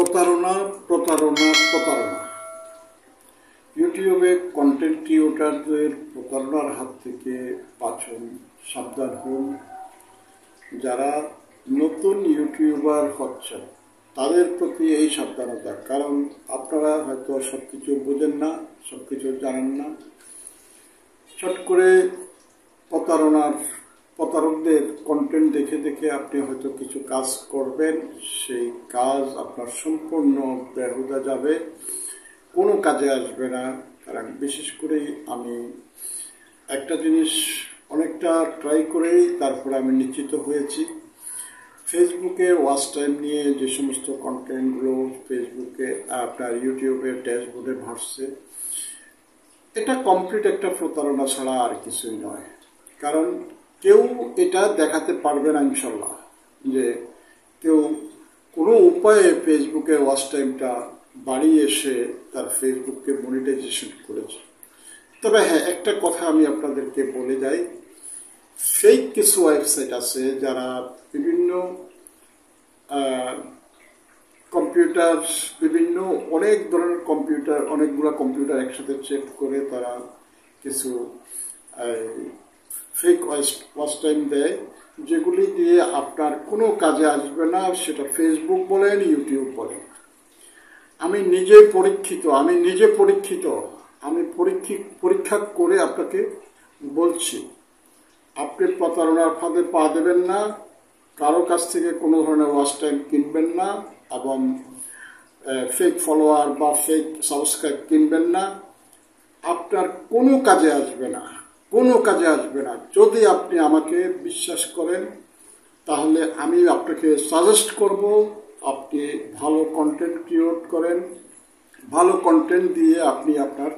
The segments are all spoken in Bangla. প্রতারণা প্রতারণা প্রতারণা। ইউটিউবে কন্টেন্ট ক্রিয়েটরদের প্রতারণার হাত থেকে বাঁচুন, সাবধান হন। যারা নতুন ইউটিউবার হচ্ছেন তাদের প্রতি এই সাবধানতা, কারণ আপনারা হয়তো সব কিছু বোঝেন না, সব কিছু জানেন না। চট করে প্রতারকদের কন্টেন্ট দেখে দেখে আপনি হয়তো কিছু কাজ করবেন, সেই কাজ আপনার সম্পূর্ণ বেহুদা যাবে, কোনো কাজে আসবে না। কারণ বিশেষ করে আমি একটা জিনিস অনেকটা ট্রাই করেই তারপরে আমি নিশ্চিত হয়েছি, ফেসবুকে ওয়াচ টাইম নিয়ে যে সমস্ত কন্টেন্টগুলো ফেসবুকে আপনার ইউটিউবের ড্যাশবোর্ডে ভাসছে, এটা কমপ্লিট একটা প্রতারণা ছাড়া আর কিছুই নয়। কারণ কেউ এটা দেখাতে পারবে না ইনশাল্লাহ, যে কেউ কোনো উপায়ে ফেসবুকে ওয়াচ টাইমটা বাড়িয়ে এসে তার ফেসবুককে মনিটাইজেশন করেছে। তবে হ্যাঁ, একটা কথা আমি আপনাদেরকে বলে যাই, ফেক কিছু ওয়েবসাইট আছে যারা বিভিন্ন কম্পিউটার, বিভিন্ন অনেক ধরনের কম্পিউটার, অনেকগুলো কম্পিউটার একসাথে চেক করে তারা কিছু ফেক ওয়াচ টাইম দেয়, যেগুলি দিয়ে আপনার কোনো কাজে আসবে না, সেটা ফেসবুক বলেন ইউটিউব বলেন। আমি নিজে পরীক্ষিত, আমি পরীক্ষা করে আপনাকে বলছি, আপনি প্রতারণার ফাঁদে পা দেবেন না, কারো কাছ থেকে কোনো ধরনের ওয়াচ টাইম কিনবেন না, এবং ফেক ফলোয়ার বা ফেক সাবস্ক্রাইব কিনবেন না। আপনার কোনো কাজে আসবে না, কোনো কাজে আসবে না। যদি আপনি আমাকে বিশ্বাস করেন, তাহলে আমি আপনাকে সাজেস্ট করব, আপনি ভালো কন্টেন্ট ক্রিয়েট করেন, ভালো কন্টেন্ট দিয়ে আপনি আপনার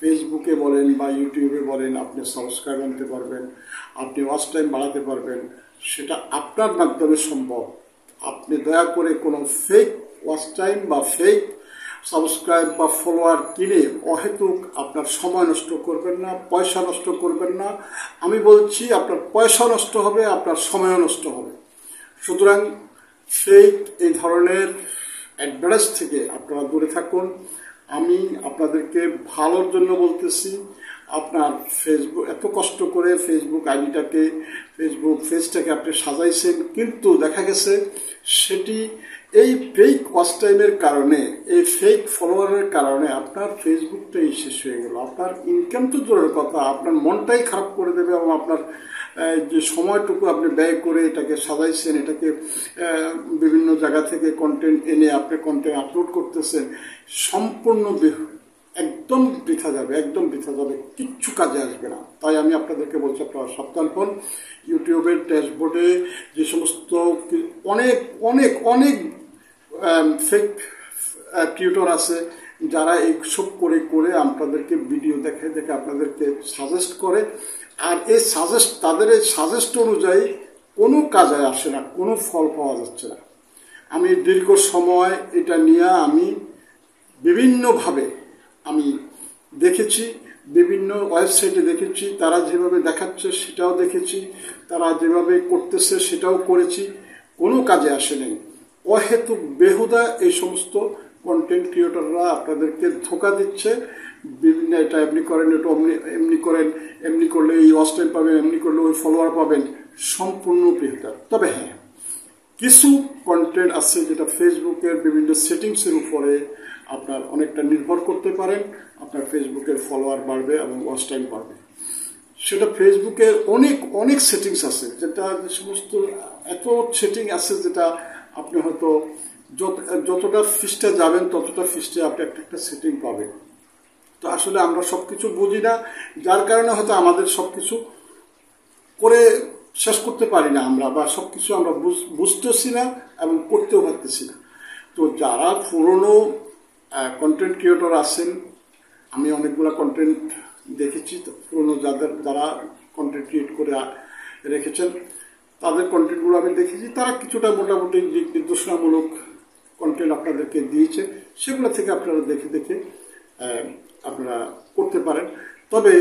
ফেসবুকে বলেন বা ইউটিউবে বলেন আপনি সাবস্ক্রাইব আনতে পারবেন, আপনি ওয়াচ টাইম বাড়াতে পারবেন, সেটা আপনার মাধ্যমে সম্ভব। আপনি দয়া করে কোনো ফেক ওয়াচ টাইম বা ফেক সাবস্ক্রাইব বা ফলোয়ার কিনে অহেতুক আপনার সময় নষ্ট করবেন না, পয়সা নষ্ট করবেন না। আমি বলছি, আপনার পয়সা নষ্ট হবে, আপনার সময়ও নষ্ট হবে। সুতরাং ফেক এই ধরনের অ্যাডভার্টাইজ থেকে আপনারা দূরে থাকুন। আমি আপনাদেরকে ভালোর জন্য বলতেছি, আপনার ফেসবুক এত কষ্ট করে ফেসবুক আইডিটাকে, ফেসবুক পেজটাকে আপনি সাজাইছেন, কিন্তু দেখা গেছে সেটি এই ফেক ওয়াচ টাইমের কারণে, এই ফেক ফলোয়ারের কারণে আপনার ফেসবুকটাই শেষ হয়ে গেল। আপনার ইনকাম তো দূরের কথা, আপনার মনটাই খারাপ করে দেবে, এবং আপনার যে সময়টুকু আপনি ব্যয় করে এটাকে সাজাইছেন, এটাকে বিভিন্ন জায়গা থেকে কন্টেন্ট এনে আপনি কন্টেন্ট আপলোড করতেছেন, সম্পূর্ণ একদম বৃথা যাবে, একদম বৃথা যাবে, কিচ্ছু কাজে আসবে না। তাই আমি আপনাদেরকে বলছি, আপনারা সাবধান হন। ইউটিউবের ড্যাশবোর্ডে যে সমস্ত অনেক অনেক অনেক ফেক ক্রিয়েটর আছে যারা এইসব করে করে আপনাদেরকে ভিডিও দেখে দেখে আপনাদেরকে সাজেস্ট করে, আর এই সাজেস্ট, তাদের এই সাজেস্ট অনুযায়ী কোনো কাজে আসে না, কোনো ফল পাওয়া যাচ্ছে না। আমি দীর্ঘ সময় এটা নিয়ে আমি বিভিন্নভাবে আমি দেখেছি, বিভিন্ন ওয়েবসাইটে দেখেছি, তারা যেভাবে দেখাচ্ছে সেটাও দেখেছি, তারা যেভাবে করতেছে সেটাও করেছি, কোনো কাজে আসে নাই। অহেতুক বেহুদা এই সমস্ত কন্টেন্ট ক্রিয়েটররা আপনাদেরকে ধোঁকা দিচ্ছে, বিভিন্ন এটা এমনি করেন, এটা এমনি করেন, এমনি করলে এই ওয়াচ টাইম পাবেন, এমনি করলে ওই ফলোয়ার পাবেন, সম্পূর্ণ বেহুদা। তবে হ্যাঁ, কিছু কন্টেন্ট আছে যেটা ফেসবুকের বিভিন্ন সেটিংসের উপরে আপনার অনেকটা নির্ভর করতে পারেন, আপনার ফেসবুকের ফলোয়ার বাড়বে এবং ওয়াচ টাইম বাড়বে। সেটা ফেসবুকের অনেক অনেক সেটিংস আছে, যেটা সমস্ত এত সেটিং আছে যেটা আপনি হয়তো যতটা ফিস্টে যাবেন ততটা ফিস্টে আপনি একটা একটা সেটিং পাবেন। তো আসলে আমরা সব কিছু বুঝি না, যার কারণে হয়তো আমাদের সব কিছু করে শেষ করতে পারি না আমরা, বা সব কিছু আমরা বুঝতেছি না এবং করতেও পারতেছি না। তো যারা পুরনো কন্টেন্ট ক্রিয়েটর আছেন, আমি অনেকগুলো কন্টেন্ট দেখেছি, পুরনো যারা কন্টেন্ট ক্রিয়েট করে রেখেছেন তাদের কন্টেন্টগুলো আমি দেখেছি, তারা কিছুটা মোটামুটি দিক নির্দেশনামূলক কন্টেন্ট আপনাদেরকে দিয়েছে, সেগুলো থেকে আপনারা দেখে দেখে আপনারা করতে পারেন। তবে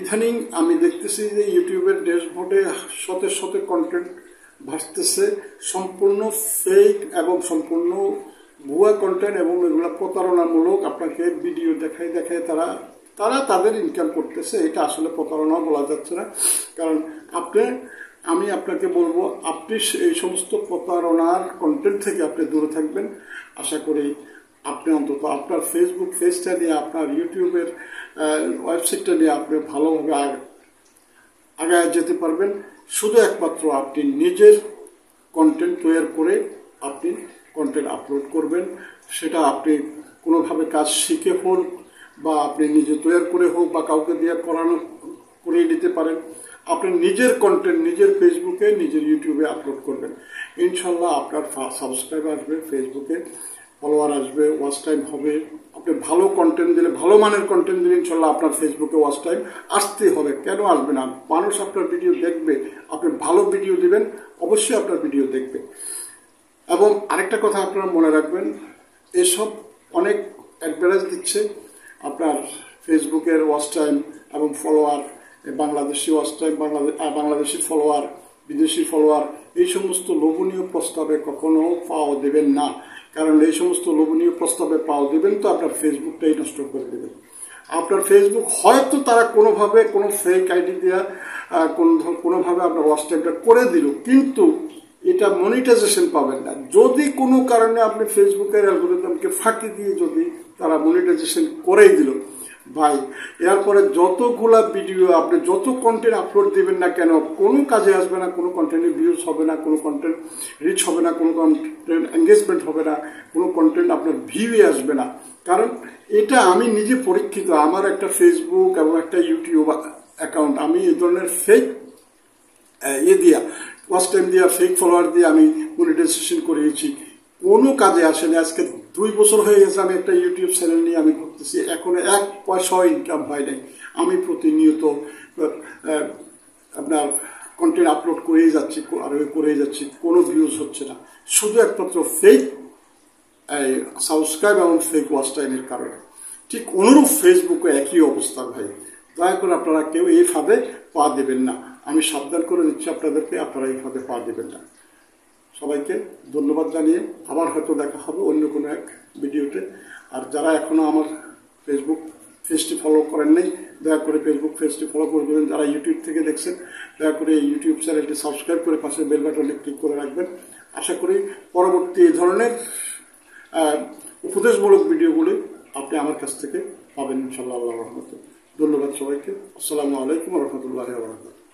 ইদানিং আমি দেখতেছি যে ইউটিউবের ড্যাশবোর্ডে শতে শতে কন্টেন্ট ভাসতেছে, সম্পূর্ণ ফেক এবং সম্পূর্ণ ভুয়া কন্টেন্ট এবং এগুলো প্রতারণামূলক আপনাকে ভিডিও দেখায় দেখায় তারা তারা তাদের ইনকাম করতেছে। এটা আসলে প্রতারণা বলা যাচ্ছে না, কারণ আপনি আমি আপনাকে বলবো আপনি এই সমস্ত প্রতারণার কন্টেন্ট থেকে আপনি দূরে থাকবেন। আশা করি আপনি অন্তত আপনার ফেসবুক পেজটা নিয়ে আপনার ইউটিউবের ওয়েবসাইটটা নিয়ে আপনি ভালোভাবে আগায় যেতে পারবেন। শুধু একমাত্র আপনি নিজের কন্টেন্ট তৈরি করে আপনি কন্টেন্ট আপলোড করবেন, সেটা আপনি কোনোভাবে কাজ শিখে হোক বা আপনি নিজে তৈরি করে হোক বা কাউকে দিয়ে করানো করিয়ে নিতে পারেন। আপনি নিজের কন্টেন্ট নিজের ফেসবুকে নিজের ইউটিউবে আপলোড করবেন, ইনশাল্লাহ আপনার সাবস্ক্রাইব আসবে, ফেসবুকে ফলোয়ার আসবে, ওয়াচ টাইম হবে। আপনি ভালো কন্টেন্ট দিলে ভালো মানের কন্টেন্ট দিলে ইনশাল্লাহ আপনার ফেসবুকে ওয়াচ টাইম আসতেই হবে। কেন আসবে না? মানুষ আপনার ভিডিও দেখবে, আপনি ভালো ভিডিও দেবেন, অবশ্যই আপনার ভিডিও দেখবে। এবং আরেকটা কথা আপনারা মনে রাখবেন, এসব অনেক অ্যাডভার্টাইজ দিচ্ছে আপনার ফেসবুকের ওয়াচ টাইম এবং follower, Bangladeshi watch time, Bangladeshi follower, বিদেশি ফলোয়ার। এই সমস্ত লোভনীয় প্রস্তাবে কখনো পাও দেবেন না, কারণ এই সমস্ত লোভনীয় প্রস্তাবে পাও দেবেন তো আপনার ফেসবুকটাই নষ্ট করে দেবেন। আপনার ফেসবুক হয়তো তারা কোনোভাবে কোনো ফেক আইডি দিয়ে কোনোভাবে আপনার ওয়াচ টাইমটা করে দিল, কিন্তু এটা মনিটাইজেশন পাবেন না। যদি কোনো কারণে আপনি ফেসবুকের অ্যালগোরিদমকে ফাঁকি দিয়ে যদি তারা মনিটাইজেশন করেই দিল, ভাই এরপরে যতগুলা ভিডিও আপনি যত কন্টেন্ট আপলোড দেবেন না কেন কোনো কাজে আসবে না, কোনো কন্টেন্টের ভিউজ হবে না, কোনো কন্টেন্ট রিচ হবে না, কোনো কন্টেন্ট এনগেজমেন্ট হবে না, কোনো কন্টেন্ট আপনার ভিউই আসবে না। কারণ এটা আমি নিজে পরীক্ষিত, আমার একটা ফেসবুক এবং একটা ইউটিউব অ্যাকাউন্ট, আমি এই ধরনের ফেক দিয়া ওয়াচ টাইম দিয়া ফেক ফলোয়ার দিয়ে আমি মনিটাইজেশন করিয়েছি, কোনো কাজে আসেনি। আজকে 2 বছর হয়ে গেছে আমি একটা ইউটিউব চ্যানেল নিয়ে আমি ঘুরতেছি, এখনো 1 পয়সাও ইনকাম হয় নাই। আমি প্রতিনিয়ত আপনার কন্টেন্ট আপলোড করেই যাচ্ছি আর করেই যাচ্ছি, কোনো ভিউজ হচ্ছে না, শুধু একমাত্র ফেক সাবস্ক্রাইব এবং ফেক ওয়াচ টাইমের কারণে। ঠিক অনুরূপ ফেসবুকে একই অবস্থা ভাই, দয়া করে আপনারা কেউ এই ফাঁদে পা দেবেন না। আমি সাবধান করে দিচ্ছি আপনাদেরকে, আপনারা এই ফাঁদে পা দেবেন না। সবাইকে ধন্যবাদ জানিয়ে আবার হয়তো দেখা হবে অন্য কোনো এক ভিডিওতে। আর যারা এখনও আমার ফেসবুক পেজটি ফলো করেন নাই, দয়া করে ফেসবুক পেজটি ফলো করে দেবেন। যারা ইউটিউব থেকে দেখছেন, দয়া করে ইউটিউব চ্যানেলটি সাবস্ক্রাইব করে পাশে বেল বাটনে ক্লিক করে রাখবেন। আশা করি পরবর্তী এই ধরনের উপদেশমূলক ভিডিওগুলি আপনি আমার কাছ থেকে পাবেন ইনশাআল্লাহ আল্লাহর রহমতে। ধন্যবাদ সবাইকে। আসসালামু আলাইকুম ওয়া রাহমাতুল্লাহি ওয়া বারাকাতুহু।